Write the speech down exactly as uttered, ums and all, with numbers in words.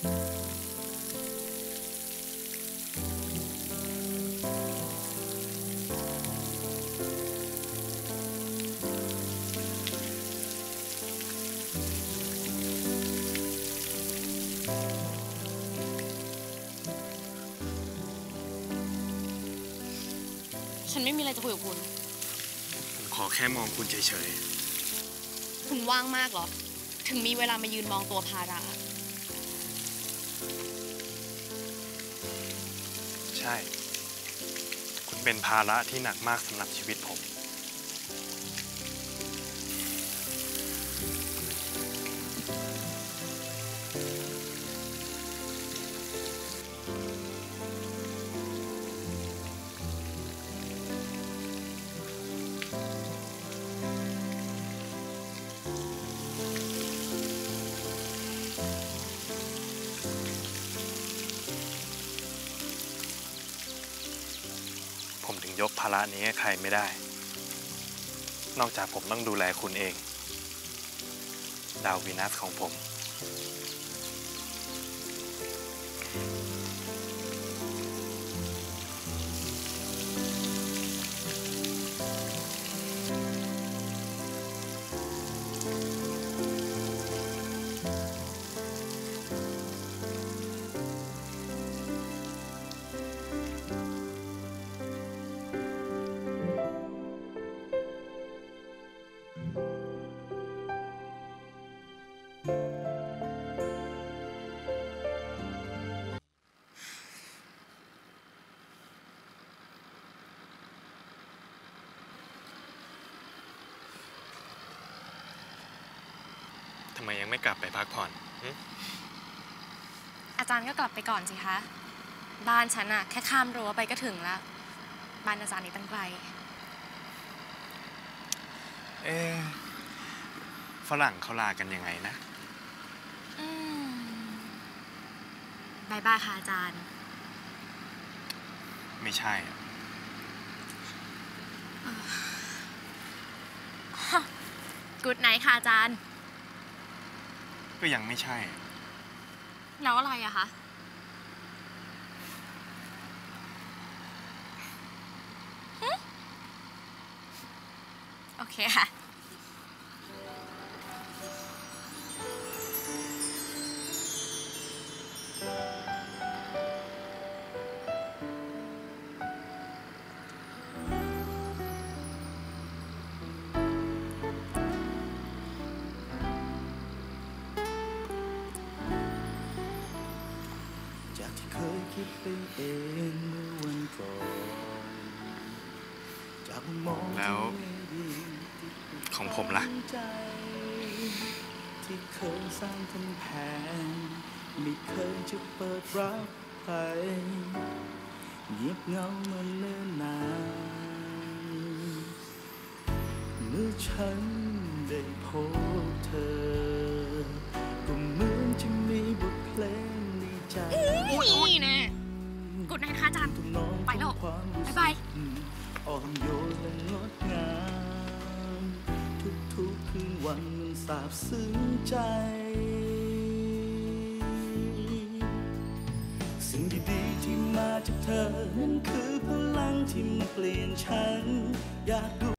ฉันไม่มีอะไรจะคุยกับคุณผมขอแค่มองคุณเฉยๆคุณว่างมากเหรอถึงมีเวลามายืนมองตัวภาระใช่คุณเป็นภาระที่หนักมากสำหรับชีวิตผมผมถึงยกภาระนี้ให้ใครไม่ได้นอกจากผมต้องดูแลคุณเองดาววีนัสของผมทำไมยังไม่กลับไปพักผ่อนอาจารย์ก็กลับไปก่อนสิคะบ้านฉันอะแค่ข้ามรั้วไปก็ถึงแล้วบ้านอาจารย์นี่ตั้งไกลเอ๊ะฝรั่งเขาลากันยังไงนะบายบายค่ะอาจารย์ไม่ใช่กู๊ดไนท์ค่ะอาจารย์ก็ยังไม่ใช่แล้วอะไรอะคะโอเคค่ะแล้วของผมล่ะที่เคยสร้างกำแพงไม่เคยจะเปิดรับใครเงียบเงาเหมือนเนิ่นนานเมื่อฉันได้พบเธอก็เหมือนจะมีบทเพลงในใจนี่นะกดไหนคะอาจารย์ไปแล้วบ๊ายบายอ่อนโยนและงดงามทุกๆคืนวันมันซาบซึ้งใจสิ่งดีๆที่มาจากเธอนั้นคือพลังที่มาเปลี่ยนฉันอยากดู